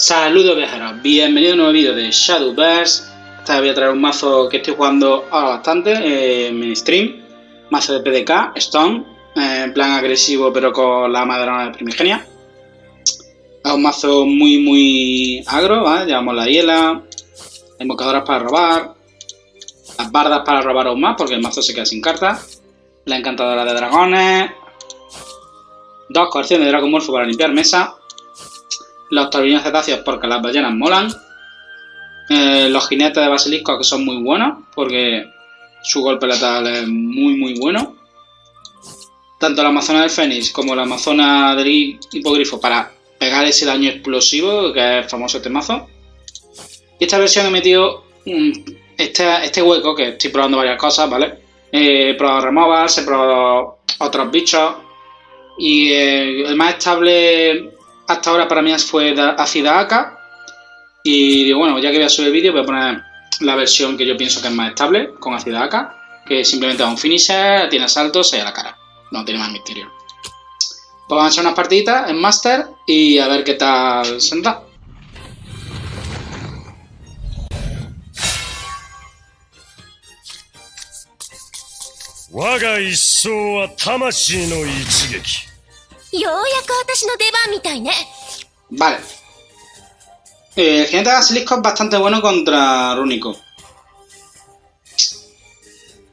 Saludos viajeros, bienvenidos a un nuevo vídeo de Shadowverse. Esta vez voy a traer un mazo que estoy jugando ahora bastante en mi stream. Mazo de PDK, Stone, en plan agresivo pero con la madrona de Primigenia. Es un mazo muy agro, ¿vale? Llevamos la hiela, invocadoras para robar, las bardas para robar aún más porque el mazo se queda sin cartas, la encantadora de dragones, dos coerciones de dragomorfo para limpiar mesa, los torbellinos cetáceos porque las ballenas molan, los jinetes de basilisco que son muy buenos porque su golpe letal es muy bueno, tanto la amazona del fénix como la amazona del hipogrifo para pegar ese daño explosivo que es famoso este mazo. Y esta versión he metido este hueco que estoy probando varias cosas, ¿vale? He probado removals, he probado otros bichos y el más estable hasta ahora para mí fue Acida Aka, y digo, bueno, ya que voy a subir vídeo voy a poner la versión que yo pienso que es más estable con Acida Aka, que simplemente da un finisher, tiene salto, se da la cara, no tiene más misterio. Pues vamos a hacer unas partiditas en Master y a ver qué tal se da. Waga issou wa tamashi no ichigeki. Vale. El jinete de basilisco es bastante bueno contra Rúnico.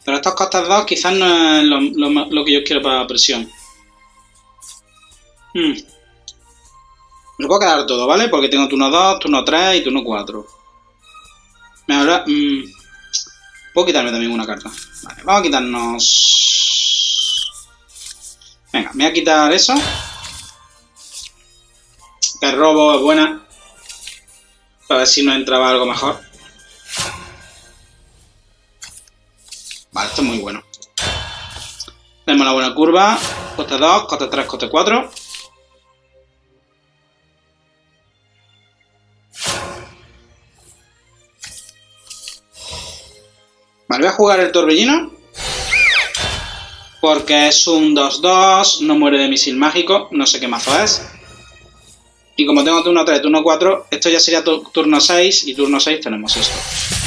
Pero estos costas 2 quizás no es lo que yo quiero para presión. Me puedo quedar todo, ¿vale? Porque tengo turno 2, turno 3 y turno 4. Ahora, puedo quitarme también una carta. Vale, vamos a quitarnos... Venga, me voy a quitar eso. El robo es buena. Para ver si nos entraba algo mejor. Vale, esto es muy bueno. Tenemos una buena curva. Coste 2, coste 3, coste 4. Vale, voy a jugar el torbellino. Porque es un 2-2, no muere de misil mágico, no sé qué mazo es. Y como tengo turno 3, turno 4, esto ya sería turno 6 y turno 6 tenemos esto.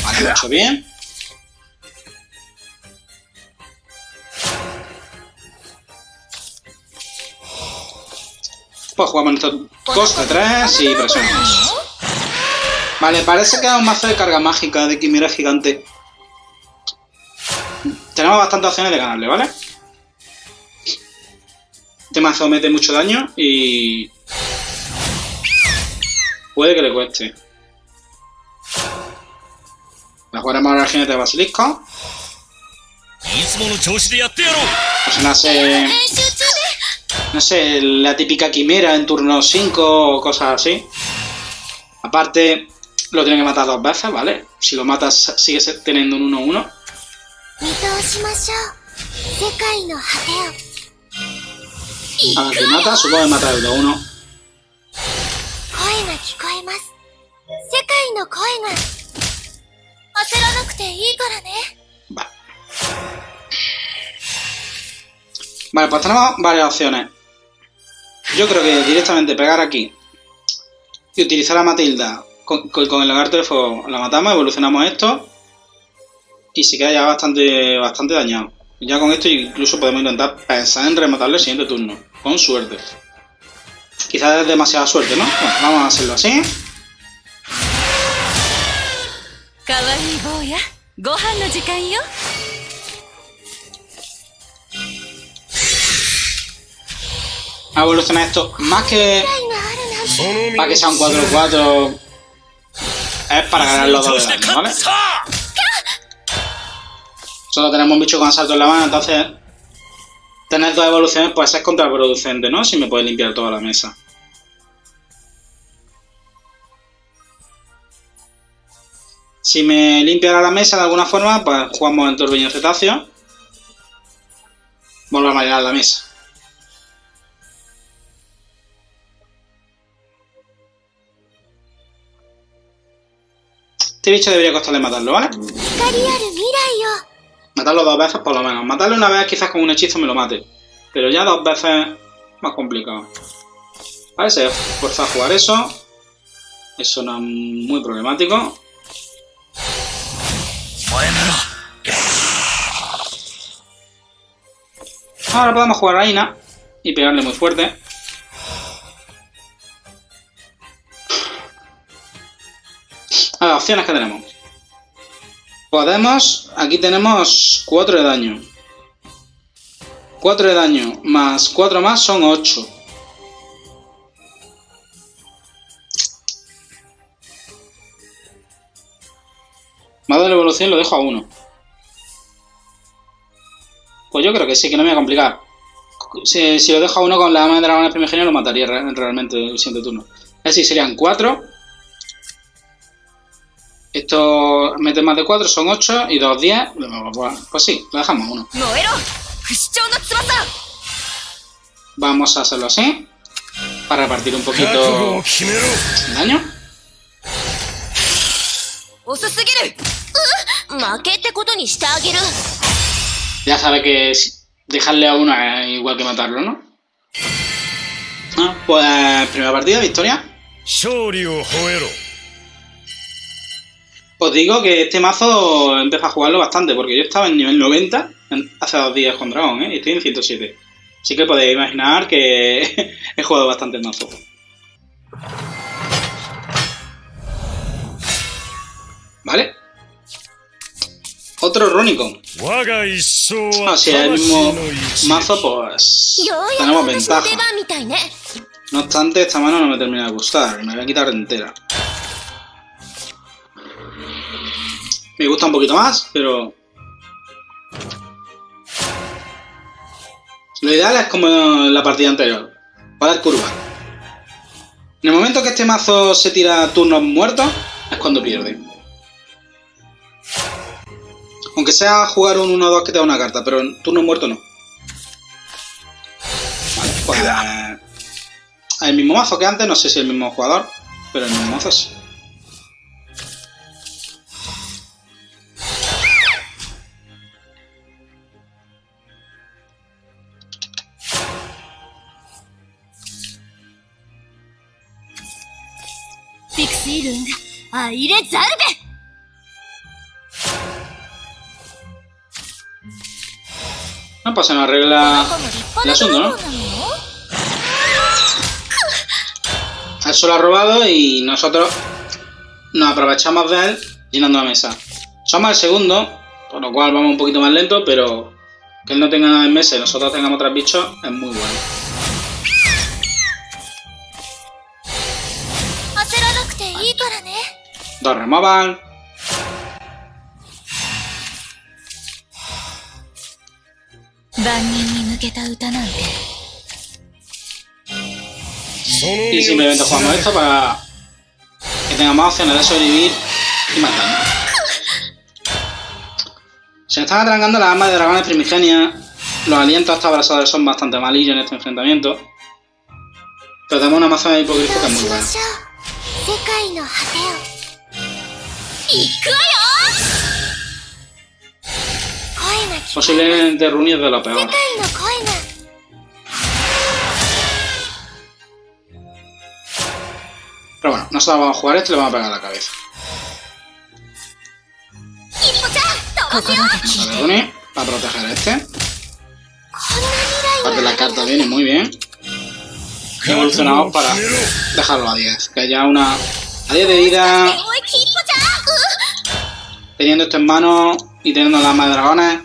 Vale, lo he hecho bien. Pues jugamos esto coste 3 y presionamos. Vale, parece que es un mazo de carga mágica de quimera gigante. Tenemos bastantes opciones de ganarle, ¿vale? Este mazo mete mucho daño y... puede que le cueste. La jugaremos ahora al jinete de basilisco. Pues no sé, la típica quimera en turno 5 o cosas así. Aparte, lo tiene que matar dos veces, ¿vale? Si lo matas sigue teniendo un 1-1. A ver, que mata, supongo que mata el 2-1. Vale. Vale, pues tenemos varias opciones. Yo creo que directamente pegar aquí y utilizar a Matilda con el lagarto de fuego. La matamos, evolucionamos esto y se queda ya bastante dañado. Ya con esto incluso podemos intentar pensar en rematarle el siguiente turno. Con suerte. Quizás es demasiada suerte, ¿no? Bueno, vamos a hacerlo así. A evolucionar esto más que... para que sea un 4-4. Es para ganar los dos de daño, ¿vale? Solo tenemos un bicho con asalto en la mano, entonces tener dos evoluciones pues es contraproducente, ¿no? Si me puede limpiar toda la mesa. Si me limpiara la mesa de alguna forma, pues jugamos en torbellino cetáceo. Volvemos a llenar la mesa. Este bicho debería costarle matarlo, ¿vale? Matarlo dos veces por lo menos. Matarlo una vez quizás con un hechizo me lo mate. Pero ya dos veces más complicado. Vale, se esfuerza a jugar eso. Eso no es muy problemático. Ahora podemos jugar a Ina y pegarle muy fuerte. A las opciones que tenemos. Podemos... Aquí tenemos 4 de daño. 4 de daño más 4 más son 8. Más de la evolución lo dejo a 1. Pues yo creo que sí, que no me voy a complicar. Si lo dejo a 1 con la ama de dragones primigenia lo mataría realmente el siguiente turno. Así serían 4. Esto mete más de 4, son 8 y 2, 10. Pues sí, lo dejamos a 1. Vamos a hacerlo así. Para repartir un poquito el daño. Ya sabe que dejarle a uno es igual que matarlo, ¿no? Ah, pues primera partida, victoria. Os digo que este mazo empecé a jugarlo bastante, porque yo estaba en nivel 90 hace 2 días con Dragón, ¿eh? Y estoy en 107. Así que podéis imaginar que he jugado bastante el mazo. ¿Vale? Otro Runicon. O sea, el mismo mazo, pues tenemos ventaja. No obstante, esta mano no me termina de gustar, me voy a quitar entera. Me gusta un poquito más, pero... Lo ideal es como en la partida anterior, parar curva. En el momento que este mazo se tira turnos muertos, es cuando pierde. Aunque sea jugar un 1-2 que te da una carta, pero en turno muerto no. Vale, pues... el mismo mazo que antes, no sé si el mismo jugador, pero el mismo mazo sí. No pasa nada, arregla el asunto, ¿no? Él solo ha robado y nosotros nos aprovechamos de él llenando la mesa. Somos el segundo, por lo cual vamos un poquito más lento, pero que él no tenga nada en mesa y nosotros tengamos tres bichos es muy bueno. Dos removal. Y simplemente jugamos esto para que tenga más opciones de sobrevivir y matar. Se están atragando las armas de dragones primigenia. Los alientos hasta abrazadores son bastante malillos en este enfrentamiento. Pero tenemos una maza de hipogrifo que es muy buena. Posiblemente Runi es de lo peor. Pero bueno, nosotros vamos a jugar esto y le vamos a pegar a la cabeza. Vale, Runi, para proteger a este. Aparte la carta viene muy bien. Y evolucionamos para dejarlo a 10. Que haya una... A 10 de vida... Teniendo esto en mano y teniendo las armas de dragones,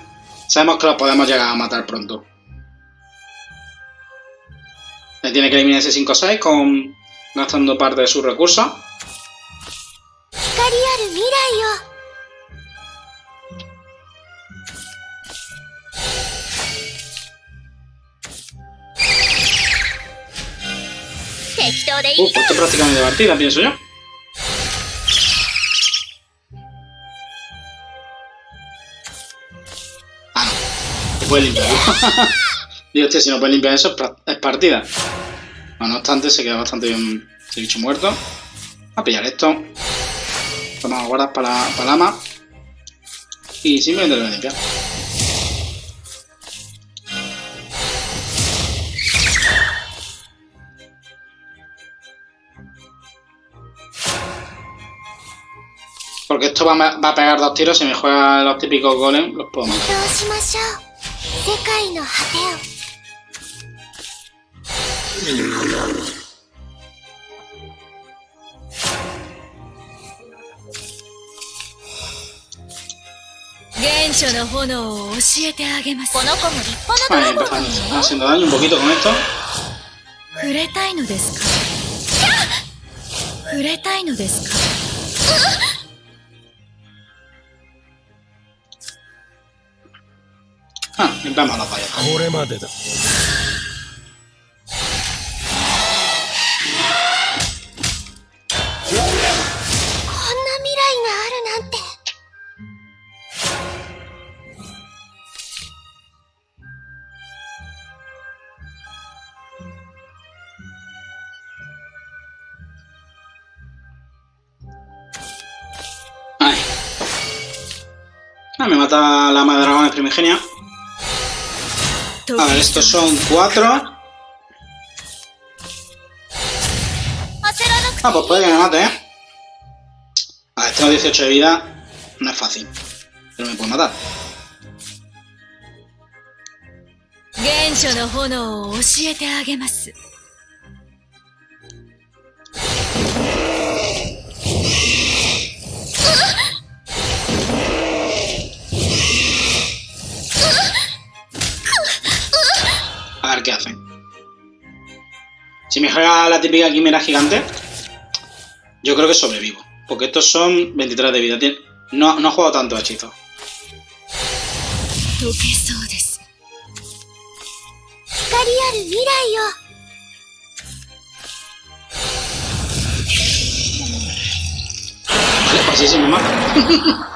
sabemos que los podemos llegar a matar pronto. Le tiene que eliminar ese 5-6 gastando parte de sus recursos. Pues esto es prácticamente partida, pienso yo. Puede limpiar. Digo, si no puede limpiar eso es partida. Bueno, no obstante, se queda bastante bien ese bicho muerto. A pillar esto. Vamos a guardar para la ama. Y simplemente lo voy a limpiar. Porque esto va a pegar dos tiros. Si me juega los típicos golems, los puedo matar. Vale, empezamos haciendo daño un poquito con esto. Ah, limpiamos la falla. Ay. Ah, me mata la madre dragón de Primigenia. A ver, estos son 4. Ah, pues puede que me mate, ¿eh? A ver, tengo 18 de vida. No es fácil. Pero me puede matar. ¿Qué hacen? Si me juega la típica quimera gigante, yo creo que sobrevivo. Porque estos son 23 de vida. No he jugado tanto hechizo. Vale, pues así se me mata.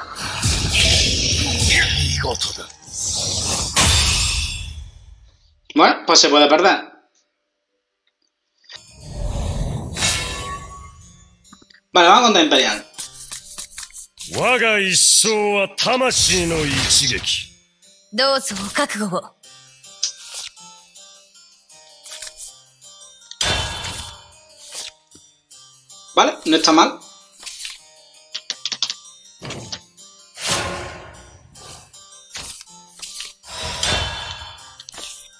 Bueno, pues se puede perder. Vale, vamos contra Imperial. Vale, no está mal.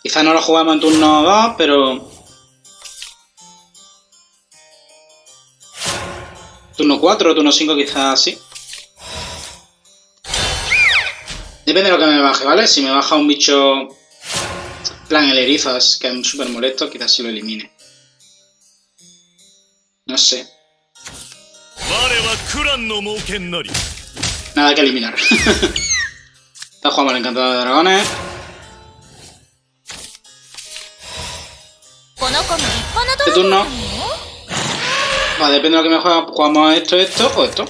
Quizás no lo jugamos en turno 2, pero... Turno 4 o turno 5 quizás sí. Depende de lo que me baje, ¿vale? Si me baja un bicho... plan el erizas, que es súper molesto, quizás sí lo elimine. No sé. Nada que eliminar. Está jugando el encantador de dragones. Este turno. Vale, depende de lo que me juega. Jugamos esto o esto.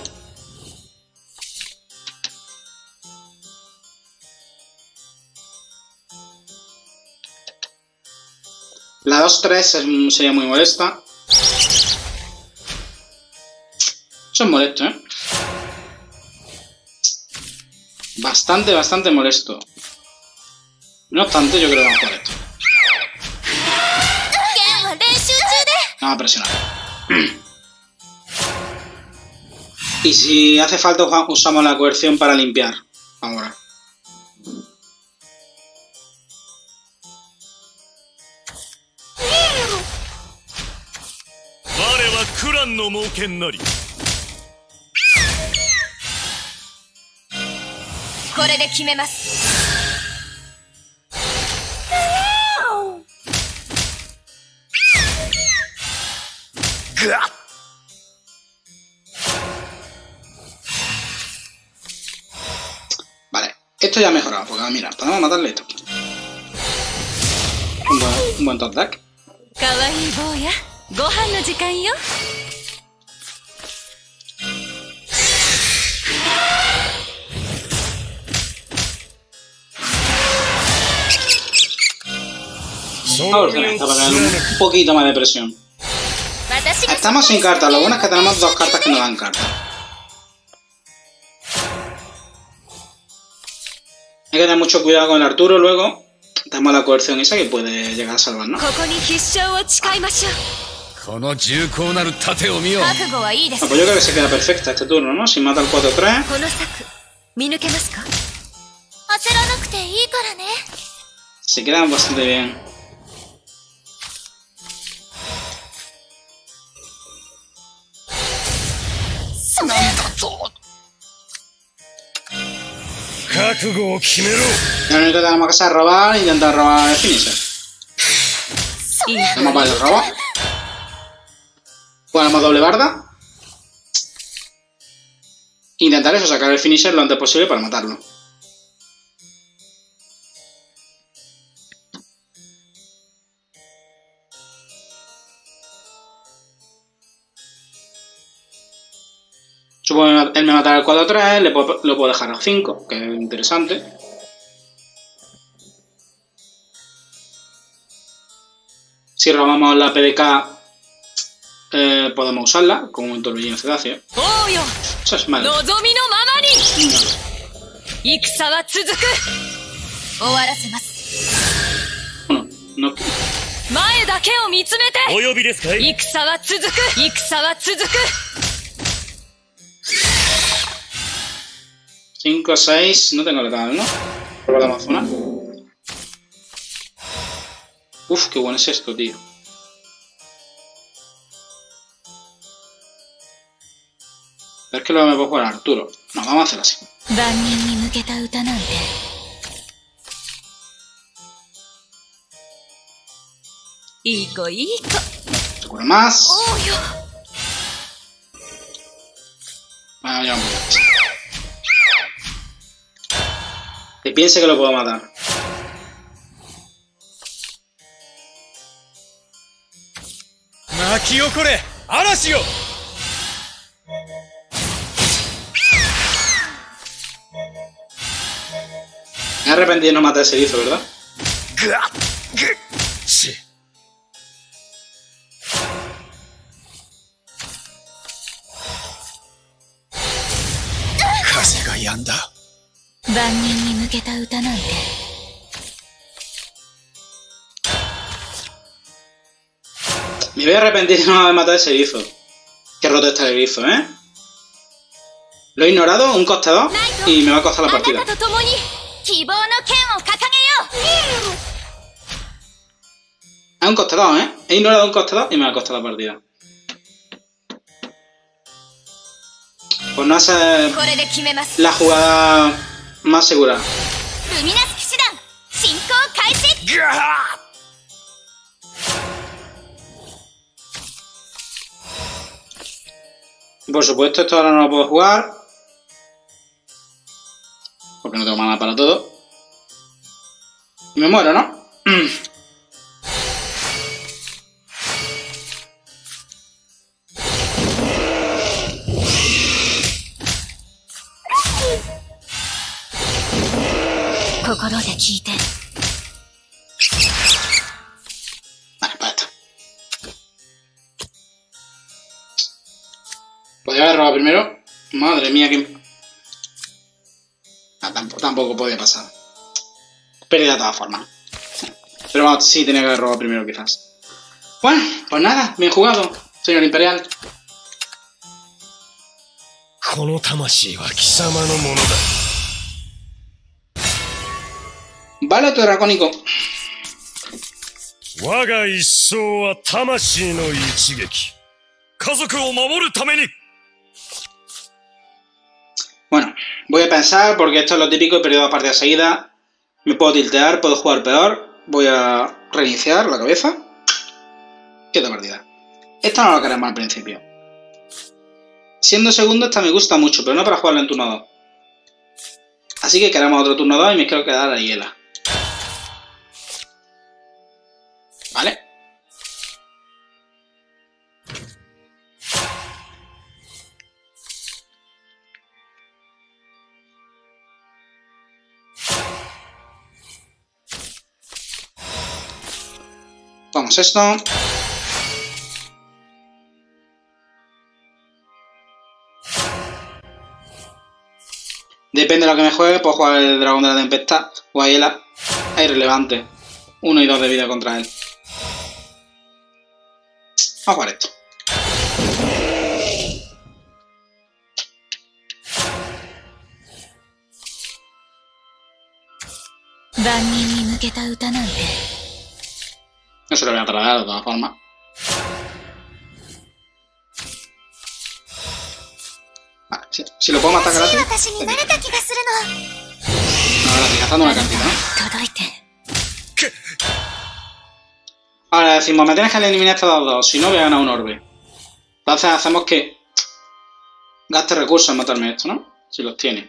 La 2-3 sería muy molesta. Son molestos, ¿eh? Bastante, bastante molesto. No obstante, yo creo que vamos a jugar esto. Vamos a presionar. Y si hace falta usamos la coerción para limpiar. Ahora. Vale, esto ya ha mejorado, porque mira, podemos matarle esto. Un buen top deck. Ahora está para darle un poquito más de presión. Estamos sin cartas, lo bueno es que tenemos dos cartas que nos dan cartas. Hay que tener mucho cuidado con el Arturo luego. Tenemos la coerción esa que puede llegar a salvarnos. Ah, pues yo creo que se queda perfecta este turno, ¿no? Si mata al 4-3. Se quedan bastante bien. Lo único que tenemos que hacer es robar e intentar robar el finisher. Vamos para el robo. Jugamos doble barda. Intentar eso, sacar el finisher lo antes posible para matarlo. Supongo que él me matará al 4-3, lo puedo dejar al 5, que es interesante. Si robamos la PDK, podemos usarla como un torbellino cetáceo. Eso es malo. Bueno, no. No. 5, 6, no tengo letal, ¿no? Probamos una. Uf, qué bueno es esto, tío. Pero es que luego me puedo jugar a Arturo. No, vamos a hacer así. Se cura más. Bueno, ya vamos. Que piense que lo puedo matar. Me arrepentí de no matar ese erizo, ¿verdad? Sí. Me voy a arrepentir de no haber matado ese erizo. Qué roto está el erizo, ¿eh? Lo he ignorado, un costado, y me va a costar la partida. Es un costado, ¿eh? He ignorado un costado y me va a costar la partida. Pues no hace la jugada más segura. Por supuesto, esto ahora no lo puedo jugar porque no tengo mana para todo. Y me muero, ¿no? Vale, basta. Podría haber robado primero. Madre mía, que... Ah, tampoco podía pasar. Pérdida de todas formas. Pero bueno, sí tenía que haber robado primero, quizás. Bueno, pues nada, bien jugado, señor Imperial. Vale, tu dracónico. Bueno, voy a pensar porque esto es lo típico, he perdido la partida seguida. Me puedo tiltear, puedo jugar peor. Voy a reiniciar la cabeza. Y otra partida. Esta no la queremos al principio. Siendo segundo, esta me gusta mucho, pero no para jugarla en turno 2. Así que queremos otro turno 2 y me quiero quedar a hiela. ¿Vale? Vamos a esto. Depende de lo que me juegue, puedo jugar el dragón de la tempestad o a hiela. Es irrelevante. 1 y 2 de vida contra él. favorito. No se lo voy a tragar de todas formas. Vale, si lo puedo matar gratis. Ahora estoy gastando una cartita, ¿no? Ahora decimos, me tienes que eliminar estos dos, si no voy a ganar un orbe. Entonces hacemos que gaste recursos en matarme esto, ¿no? Si los tiene.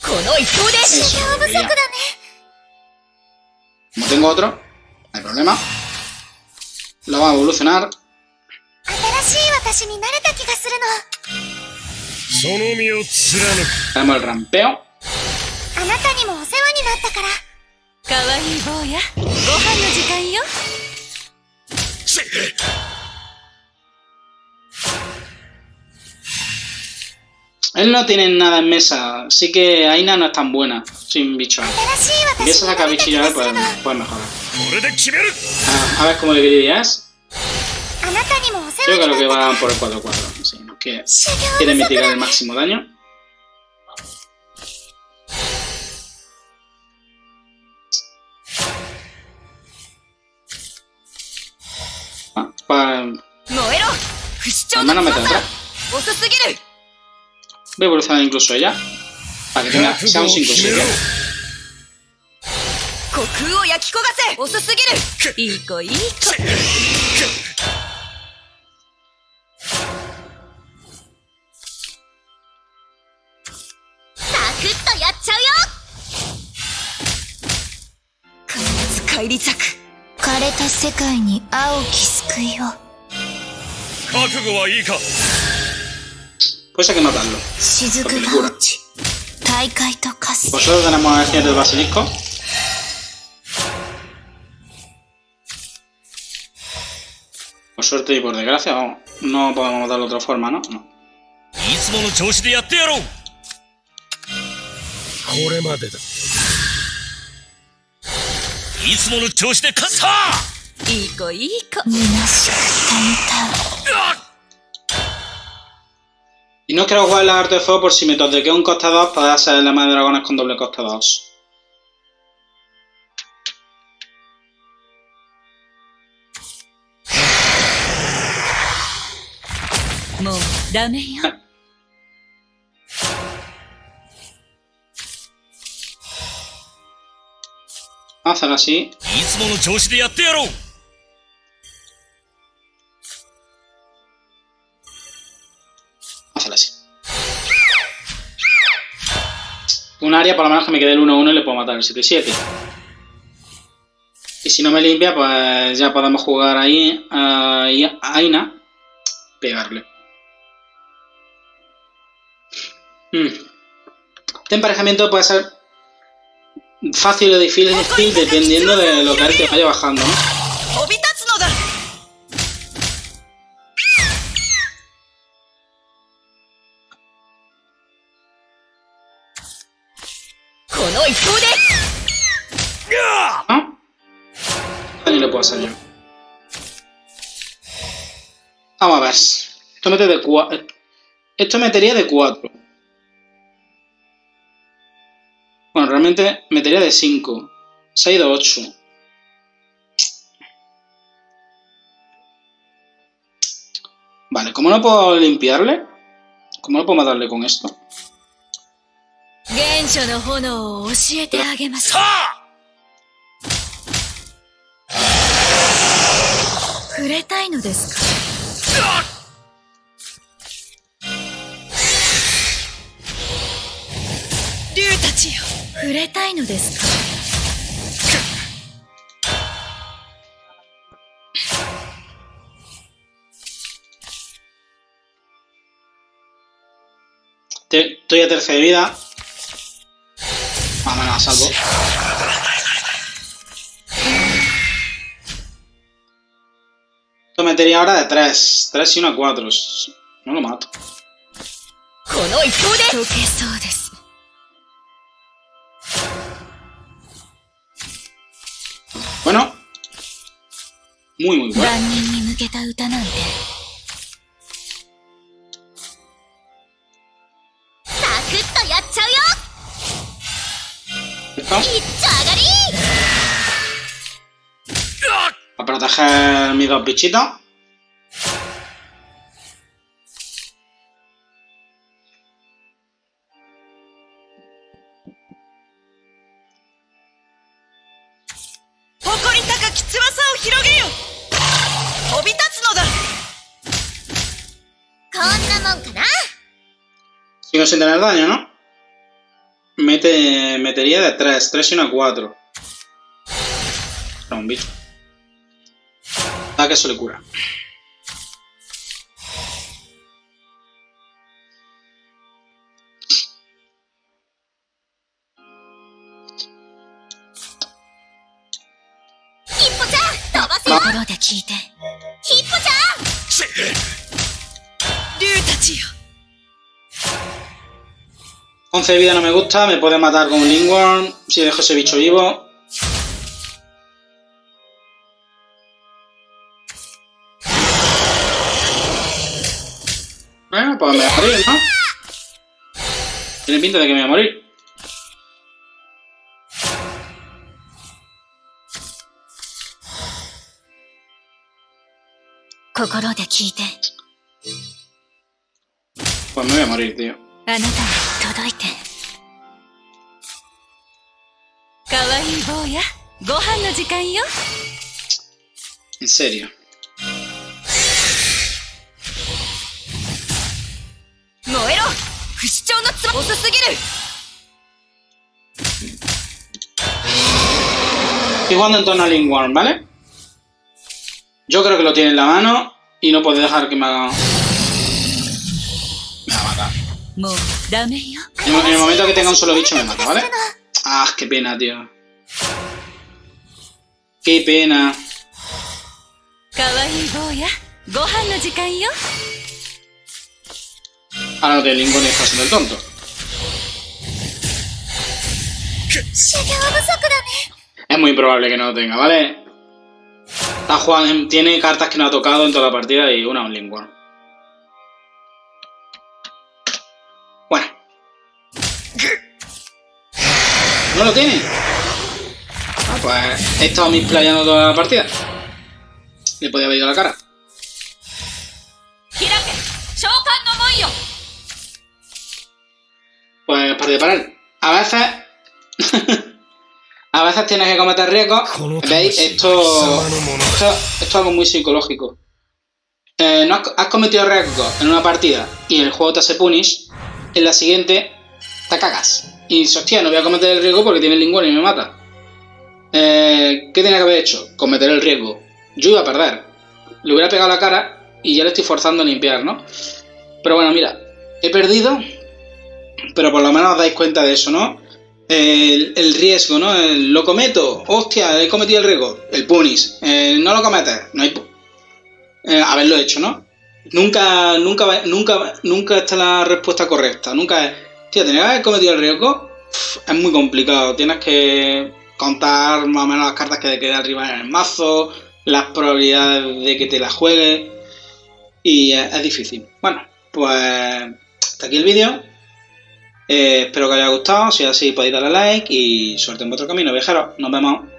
Eso, como tengo otro, no hay problema. Lo va a evolucionar. Tenemos el rampeo. Él no tiene nada en mesa, así que Aina no es tan buena sin bicho. Empieza a sacar bichillos, pues mejorar. A ver cómo dividirías. Yo creo que van por el 4-4. Sí, no quiere. Quiere mitigar el máximo daño. Ah, para. Al menos me tendrá. Voy a evolucionar incluso ella. Para que tenga. Seamos incluso ella. Pues hay que matarlo. Vosotros tenemos a Acida del basilisco. Por suerte y por desgracia, vamos. No podemos matarlo de otra forma, ¿no? No. Y no quiero jugar la arte de fuego por si me toqueo un costa 2 para hacer la madre de dragones con doble costa 2. Hazlo así. Hazlo así. Un área por lo menos que me quede el 1-1 y le puedo matar el 7-7. Y si no me limpia, pues ya podemos jugar ahí a Aina. Pegarle. Este emparejamiento puede ser fácil o difícil dependiendo de lo que vaya bajando, ¿no? ¿No? Ni lo puedo hacer yo. Vamos a ver. Esto mete de 4. Esto metería de 4. Bueno, realmente metería de 5. Se ha ido 8. Vale, como no puedo limpiarle, como no puedo matarle con esto. Estoy a tercera de vida. Vamos a salvo. Esto metería ahora de 3. 3 y 1 a 4. No lo mato. Bueno, Muy, muy bueno. ¿Está? A proteger mis dos bichitos. Sigo sin tener daño, ¿no? Metería de 3 y una 4. Era un bicho. Ataque se le cura. Once de vida no me gusta, me puede matar con un Lingworm si dejo ese bicho vivo. Bueno, pues me voy a morir, ¿no? Tiene pinta de que me voy a morir. Pues me voy a morir, tío. En serio. Estoy jugando en torno a Lingworm, ¿vale? Yo creo que lo tiene en la mano y no puede dejar que me haga... En el momento que tenga un solo bicho me mata, ¿vale? Ah, qué pena, tío. Qué pena. Ahora no te lingo ni está siendo el tonto. Es muy probable que no lo tenga, ¿vale? Está jugando, tiene cartas que no ha tocado en toda la partida y una un Lingworm. No lo tiene. Ah, pues he estado misplayando toda la partida. Le podía haber ido a la cara. Pues partido para él. A veces. A veces tienes que cometer riesgos. ¿Veis? Esto es algo muy psicológico. No has cometido riesgos en una partida y el juego te hace punish. En la siguiente te cagas. Y hostia, no voy a cometer el riesgo porque tiene el Lingworm y me mata. ¿Qué tenía que haber hecho? Cometer el riesgo. Yo iba a perder. Le hubiera pegado la cara y ya le estoy forzando a limpiar, ¿no? Pero bueno, mira. He perdido, pero por lo menos os dais cuenta de eso, ¿no? El riesgo, ¿no? Lo cometo. Hostia, he cometido el riesgo. El punish. No lo cometes. No hay... haberlo hecho, ¿no? Nunca está la respuesta correcta. Nunca es... Tío, tener que haber cometido el riesgo es muy complicado. Tienes que contar más o menos las cartas que te queda arriba en el mazo, las probabilidades de que te las juegues, y es difícil. Bueno, pues hasta aquí el vídeo. Espero que os haya gustado. Si es así, podéis darle a like y suerte en vuestro camino, viajeros. Nos vemos.